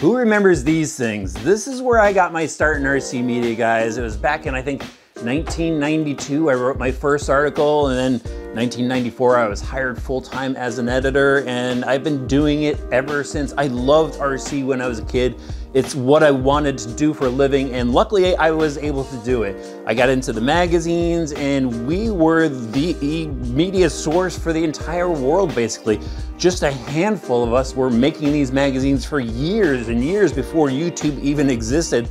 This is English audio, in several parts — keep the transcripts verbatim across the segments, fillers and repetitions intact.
Who remembers these things? This is where I got my start in R C media, guys. It was back in, I think, nineteen ninety-two, I wrote my first article, and then nineteen ninety-four, I was hired full-time as an editor, and I've been doing it ever since. I loved R C when I was a kid. It's what I wanted to do for a living, and luckily I was able to do it. I got into the magazines, and we were the media source for the entire world, basically. Just a handful of us were making these magazines for years and years before YouTube even existed.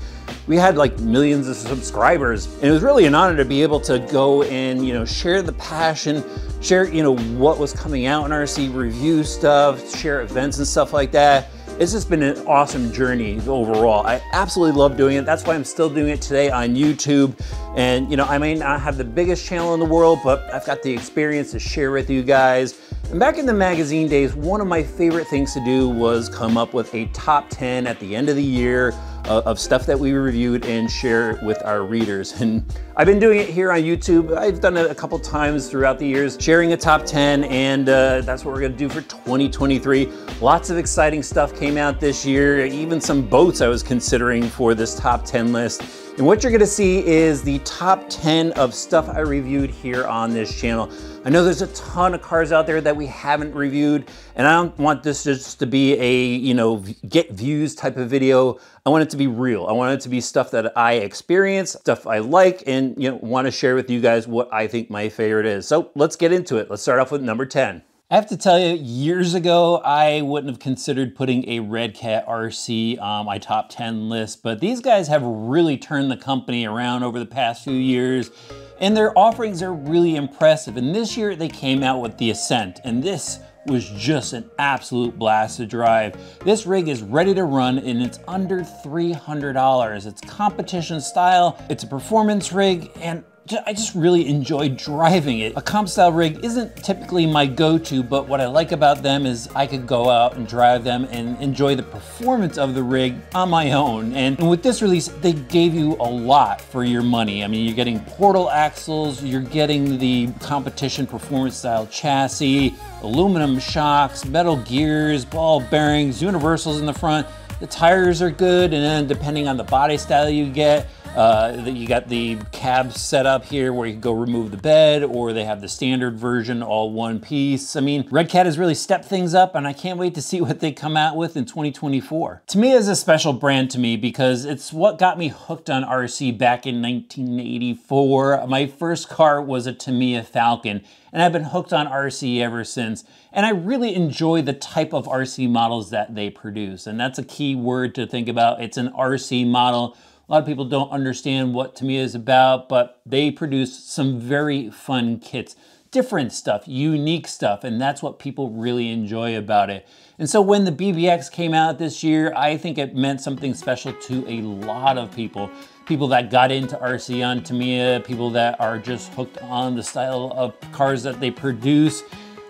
We had like millions of subscribers, and it was really an honor to be able to go and, you know, share the passion, share, you know, what was coming out in R C, review stuff, share events and stuff like that. It's just been an awesome journey overall. I absolutely love doing it. That's why I'm still doing it today on YouTube. And, you know, I may not have the biggest channel in the world, but I've got the experience to share with you guys. And back in the magazine days, one of my favorite things to do was come up with a top ten at the end of the year uh, of stuff that we reviewed and share with our readers. And I've been doing it here on YouTube. I've done it a couple times throughout the years, sharing a top ten, and uh, that's what we're gonna do for twenty twenty-three. Lots of exciting stuff came out this year, even some boats I was considering for this top ten list. And what you're gonna see is the top ten of stuff I reviewed here on this channel. I know there's a ton of cars out there that we haven't reviewed, and I don't want this just to be a, you know, get views type of video. I want it to be real. I want it to be stuff that I experience, stuff I like, and, you know, wanna share with you guys what I think my favorite is. So let's get into it. Let's start off with number ten. I have to tell you, years ago, I wouldn't have considered putting a Redcat R C on my top ten list, but these guys have really turned the company around over the past few years, and their offerings are really impressive. And this year, they came out with the Ascent, and this was just an absolute blast to drive. This rig is ready to run, and it's under three hundred dollars. It's competition style, it's a performance rig, and I just really enjoyed driving it. A comp style rig isn't typically my go-to, but what I like about them is I could go out and drive them and enjoy the performance of the rig on my own. And, and with this release, they gave you a lot for your money. I mean, you're getting portal axles, you're getting the competition performance style chassis, aluminum shocks, metal gears, ball bearings, universals in the front. The tires are good, and then depending on the body style you get, Uh, you got the cab set up here where you can go remove the bed, or they have the standard version, all one piece. I mean, Redcat has really stepped things up, and I can't wait to see what they come out with in twenty twenty-four. Tamiya is a special brand to me because it's what got me hooked on R C back in nineteen eighty-four. My first car was a Tamiya Falcon, and I've been hooked on R C ever since. And I really enjoy the type of R C models that they produce. And that's a key word to think about. It's an R C model. A lot of people don't understand what Tamiya is about, but they produce some very fun kits. Different stuff, unique stuff, and that's what people really enjoy about it. And so when the B B X came out this year, I think it meant something special to a lot of people. People that got into R C on Tamiya, people that are just hooked on the style of cars that they produce.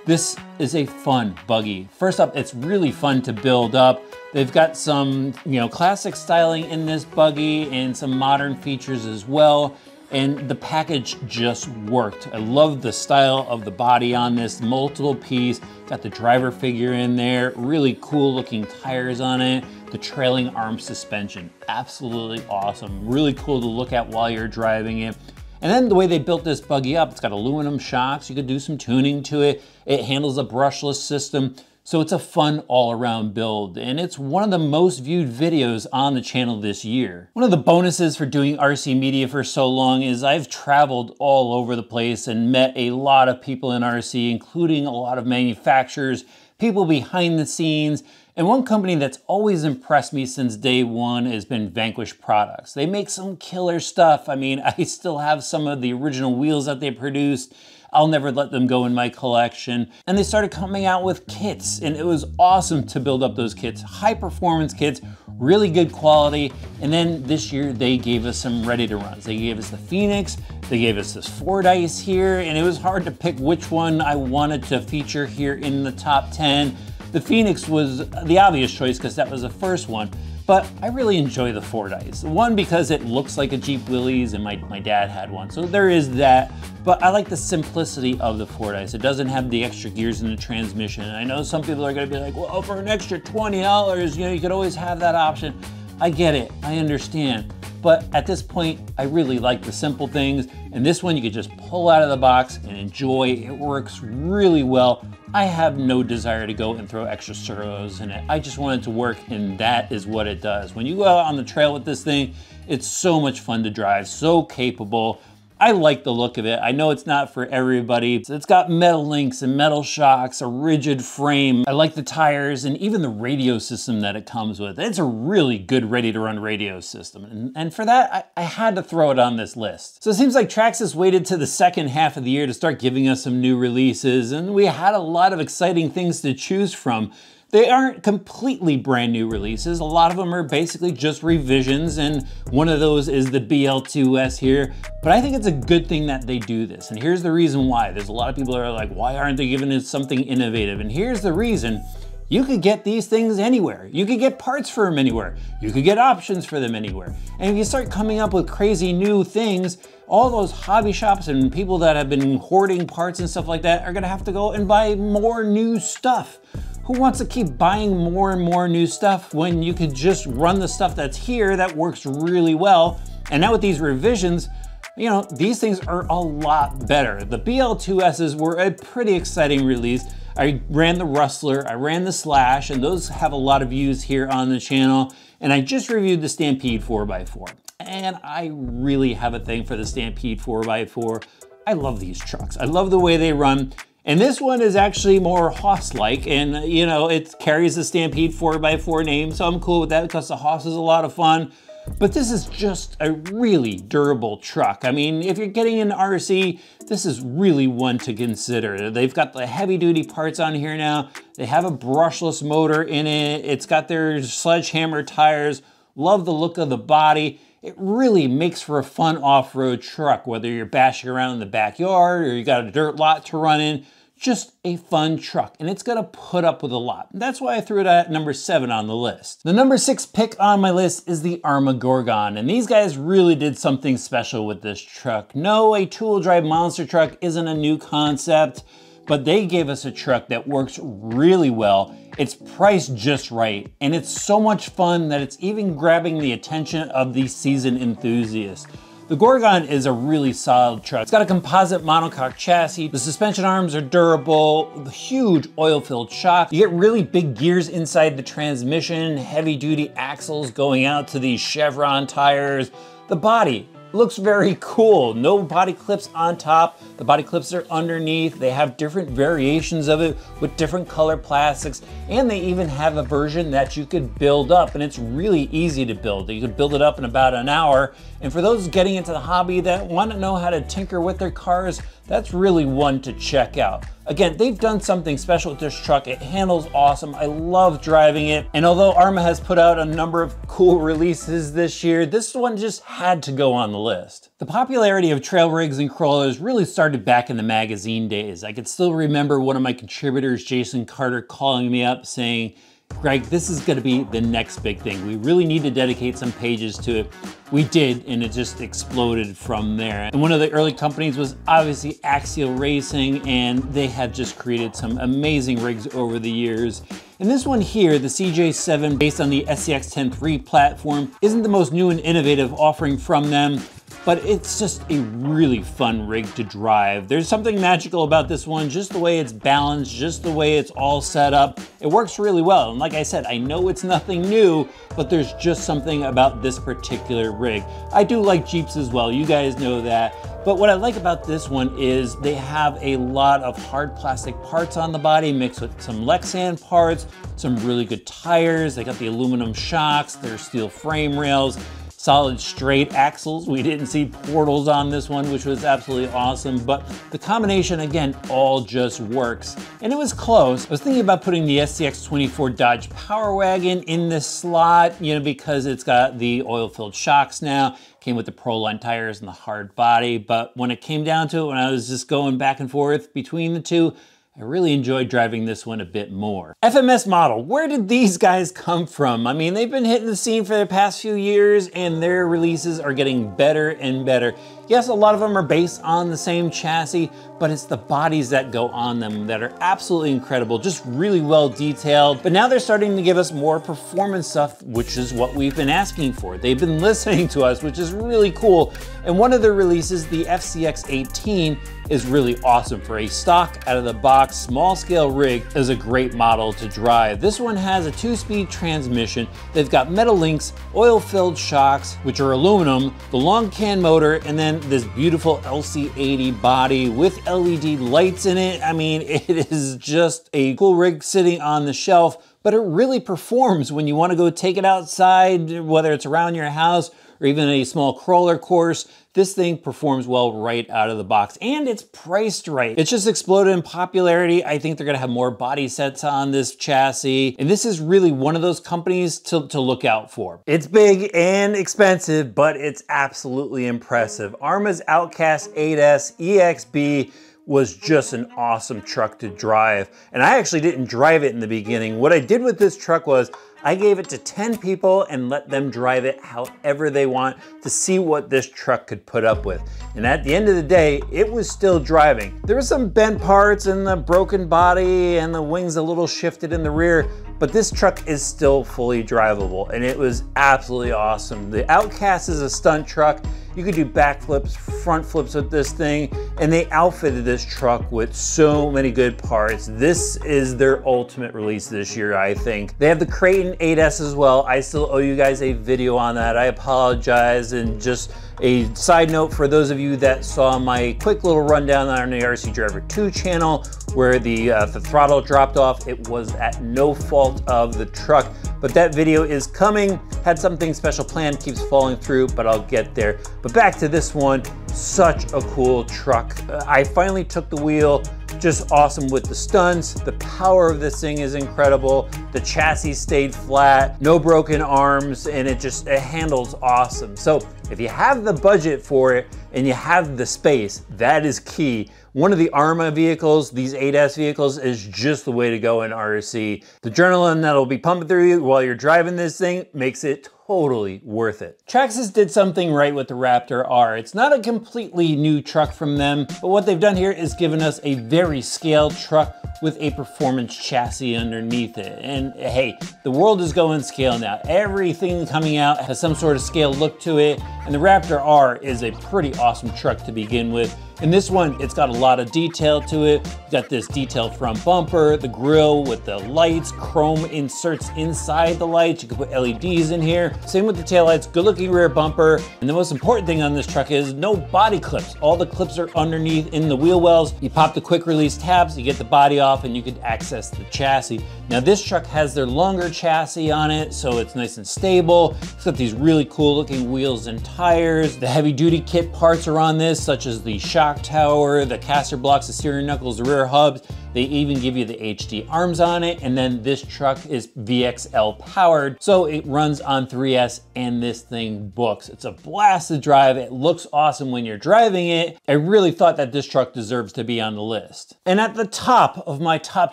This is a fun buggy. First up, it's really fun to build up. They've got some, you know, classic styling in this buggy and some modern features as well. And the package just worked. I love the style of the body on this, multiple piece. Got the driver figure in there, really cool looking tires on it. The trailing arm suspension, absolutely awesome. Really cool to look at while you're driving it. And then the way they built this buggy up, it's got aluminum shocks. You could do some tuning to it. It handles a brushless system. So it's a fun all-around build, and it's one of the most viewed videos on the channel this year. One of the bonuses for doing R C media for so long is I've traveled all over the place and met a lot of people in R C, including a lot of manufacturers, people behind the scenes. And one company that's always impressed me since day one has been Vanquish Products. They make some killer stuff. I mean, I still have some of the original wheels that they produced. I'll never let them go in my collection. And they started coming out with kits, and it was awesome to build up those kits. High performance kits, really good quality. And then this year they gave us some ready to runs. They gave us the Phoenix, they gave us this Fordyce here, and it was hard to pick which one I wanted to feature here in the top ten. The Phoenix was the obvious choice because that was the first one, but I really enjoy the Fordyce. One, because it looks like a Jeep Willys, and my, my dad had one, so there is that. But I like the simplicity of the Fordyce. It doesn't have the extra gears in the transmission. And I know some people are gonna be like, well, for an extra twenty dollars, you know, you could always have that option. I get it, I understand. But at this point, I really like the simple things. And this one you could just pull out of the box and enjoy. It works really well. I have no desire to go and throw extra servos in it. I just want it to work, and that is what it does. When you go out on the trail with this thing, it's so much fun to drive, so capable. I like the look of it. I know it's not for everybody. It's got metal links and metal shocks, a rigid frame. I like the tires and even the radio system that it comes with. It's a really good ready-to-run radio system. And, and for that, I, I had to throw it on this list. So it seems like Traxxas waited to the second half of the year to start giving us some new releases, and we had a lot of exciting things to choose from. They aren't completely brand new releases. A lot of them are basically just revisions, and one of those is the B L two S here. But I think it's a good thing that they do this, and here's the reason why. There's a lot of people that are like, why aren't they giving us something innovative? And here's the reason. You could get these things anywhere. You could get parts for them anywhere. You could get options for them anywhere. And if you start coming up with crazy new things, all those hobby shops and people that have been hoarding parts and stuff like that are gonna have to go and buy more new stuff. Who wants to keep buying more and more new stuff when you could just run the stuff that's here that works really well? And now with these revisions, you know, these things are a lot better. The B L two S's were a pretty exciting release. I ran the Rustler, I ran the Slash, and those have a lot of views here on the channel. And I just reviewed the Stampede four by four. And I really have a thing for the Stampede four by four. I love these trucks. I love the way they run. And this one is actually more Hoss-like, and you know, it carries the Stampede four by four name, so I'm cool with that because the Hoss is a lot of fun. But this is just a really durable truck. I mean, if you're getting an R C, this is really one to consider. They've got the heavy duty parts on here now. They have a brushless motor in it. It's got their sledgehammer tires. Love the look of the body. It really makes for a fun off-road truck, whether you're bashing around in the backyard or you got a dirt lot to run in. Just a fun truck, and it's gonna put up with a lot. That's why I threw it at number seven on the list. The number six pick on my list is the Arma Gorgon, and these guys really did something special with this truck. No, a two-wheel drive monster truck isn't a new concept, but they gave us a truck that works really well. It's priced just right, and it's so much fun that it's even grabbing the attention of the seasoned enthusiasts. The Gorgon is a really solid truck. It's got a composite monocoque chassis. The suspension arms are durable, huge oil-filled shocks. You get really big gears inside the transmission, heavy-duty axles going out to these chevron tires. The body looks very cool. No body clips on top. The body clips are underneath. They have different variations of it with different color plastics. And they even have a version that you could build up, and it's really easy to build. You could build it up in about an hour. And for those getting into the hobby that want to know how to tinker with their cars, that's really one to check out. Again, they've done something special with this truck. It handles awesome. I love driving it. And although Arma has put out a number of cool releases this year, this one just had to go on the list. The popularity of trail rigs and crawlers really started back in the magazine days. I could still remember one of my contributors, Jason Carter, calling me up saying, Greg, this is gonna be the next big thing. We really need to dedicate some pages to it. We did, and it just exploded from there. And one of the early companies was obviously Axial Racing, and they have just created some amazing rigs over the years. And this one here, the C J seven, based on the S C X ten three platform, isn't the most new and innovative offering from them, but it's just a really fun rig to drive. There's something magical about this one, just the way it's balanced, just the way it's all set up. It works really well, and like I said, I know it's nothing new, but there's just something about this particular rig. I do like Jeeps as well, you guys know that. But what I like about this one is they have a lot of hard plastic parts on the body mixed with some Lexan parts, some really good tires, they got the aluminum shocks, their steel frame rails, solid straight axles. We didn't see portals on this one, which was absolutely awesome, but the combination, again, all just works. And it was close. I was thinking about putting the S C X twenty-four Dodge Power Wagon in this slot, you know, because it's got the oil-filled shocks now, came with the Proline tires and the hard body, but when it came down to it, when I was just going back and forth between the two, I really enjoyed driving this one a bit more. F M S model, where did these guys come from? I mean, they've been hitting the scene for the past few years and their releases are getting better and better. Yes, a lot of them are based on the same chassis, but it's the bodies that go on them that are absolutely incredible, just really well detailed. But now they're starting to give us more performance stuff, which is what we've been asking for. They've been listening to us, which is really cool. And one of their releases, the F C X eighteen, is really awesome for a stock out of the box, small scale rig is a great model to drive. This one has a two speed transmission. They've got metal links, oil filled shocks, which are aluminum, the long can motor, and then this beautiful L C eighty body with L E D lights in it. I mean, it is just a cool rig sitting on the shelf, but it really performs when you want to go take it outside, whether it's around your house or even a small crawler course. This thing performs well right out of the box, and it's priced right. It's just exploded in popularity. I think they're gonna have more body sets on this chassis, and this is really one of those companies to, to look out for. It's big and expensive, but it's absolutely impressive. Arma's Outcast eight S E X B was just an awesome truck to drive, and I actually didn't drive it in the beginning. What I did with this truck was I gave it to ten people and let them drive it however they want to see what this truck could put up with. And at the end of the day, it was still driving. There were some bent parts and the broken body and the wings a little shifted in the rear, but this truck is still fully drivable and it was absolutely awesome. The Outcast is a stunt truck. You could do backflips, front flips with this thing, and they outfitted this truck with so many good parts. This is their ultimate release this year, I think. They have the Creighton eight S as well. I still owe you guys a video on that. I apologize. And just a side note for those of you that saw my quick little rundown on the R C Driver two channel where the, uh, the throttle dropped off, it was at no fault of the truck. But that video is coming. Had something special planned, keeps falling through, but I'll get there. But back to this one, such a cool truck. I finally took the wheel, just awesome with the stunts. The power of this thing is incredible. The chassis stayed flat, no broken arms, and it just, it handles awesome. So if you have the budget for it and you have the space, that is key. One of the Arma vehicles, these eight S vehicles, is just the way to go in R C. The adrenaline that'll be pumping through you while you're driving this thing makes it totally worth it. Traxxas did something right with the Raptor R. It's not a completely new truck from them, but what they've done here is given us a very scaled truck with a performance chassis underneath it. And hey, the world is going scale now. Everything coming out has some sort of scale look to it, and the Raptor R is a pretty awesome truck to begin with. In this one, it's got a lot of detail to it. You've got this detailed front bumper, the grille with the lights, chrome inserts inside the lights. You can put L E Ds in here. Same with the taillights, good looking rear bumper. And the most important thing on this truck is no body clips. All the clips are underneath in the wheel wells. You pop the quick release tabs, you get the body off, and you can access the chassis. Now this truck has their longer chassis on it, so it's nice and stable. It's got these really cool looking wheels and tires. The heavy duty kit parts are on this, such as the shock tower, the caster blocks, the steering knuckles, the rear hubs. They even give you the H D arms on it. And then this truck is V X L powered, so it runs on three S and this thing books. It's a blast to drive. It looks awesome when you're driving it. I really thought that this truck deserves to be on the list. And at the top of my top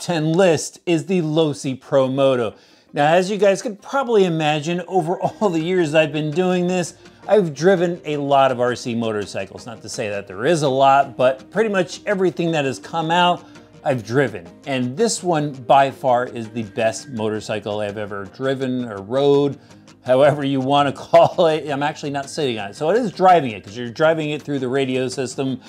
ten list is the Losi ProMoto. Now, as you guys could probably imagine, over all the years I've been doing this, I've driven a lot of R C motorcycles. Not to say that there is a lot, but pretty much everything that has come out, I've driven. And this one by far is the best motorcycle I've ever driven or rode, however you want to call it. I'm actually not sitting on it. So it is driving it, because you're driving it through the radio system.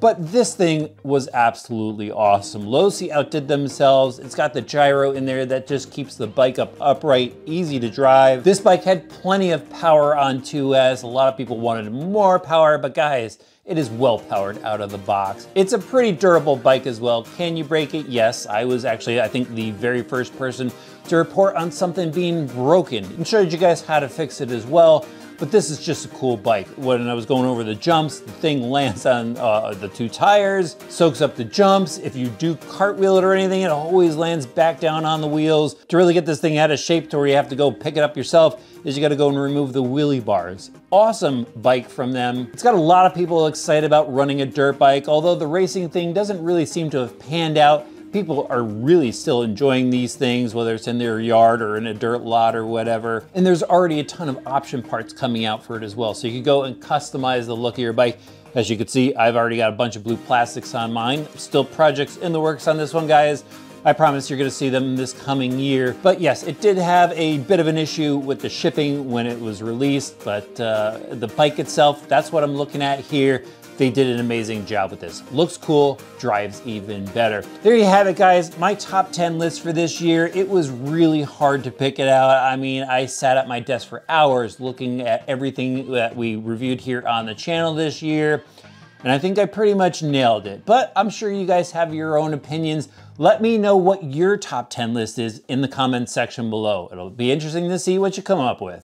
But this thing was absolutely awesome. Losi outdid themselves. It's got the gyro in there that just keeps the bike up upright, easy to drive. This bike had plenty of power on two S. A lot of people wanted more power, but guys, it is well powered out of the box. It's a pretty durable bike as well. Can you break it? Yes, I was actually, I think, the very first person to report on something being broken. I showed you guys how to fix it as well. But this is just a cool bike. When I was going over the jumps, the thing lands on uh, the two tires, soaks up the jumps. If you do cartwheel it or anything, it always lands back down on the wheels. To really get this thing out of shape to where you have to go pick it up yourself is you gotta go and remove the wheelie bars. Awesome bike from them. It's got a lot of people excited about running a dirt bike, although the racing thing doesn't really seem to have panned out. people are really still enjoying these things, whether it's in their yard or in a dirt lot or whatever. And there's already a ton of option parts coming out for it as well. So you can go and customize the look of your bike. As you can see, I've already got a bunch of blue plastics on mine. Still projects in the works on this one, guys. I promise you're gonna see them this coming year. But yes, it did have a bit of an issue with the shipping when it was released, but uh, the bike itself, that's what I'm looking at here. They did an amazing job with this. Looks cool, drives even better. There you have it, guys. My top ten list for this year. It was really hard to pick it out. I mean, I sat at my desk for hours looking at everything that we reviewed here on the channel this year. And I think I pretty much nailed it, but I'm sure you guys have your own opinions. Let me know what your top ten list is in the comments section below. It'll be interesting to see what you come up with.